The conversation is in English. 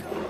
Go.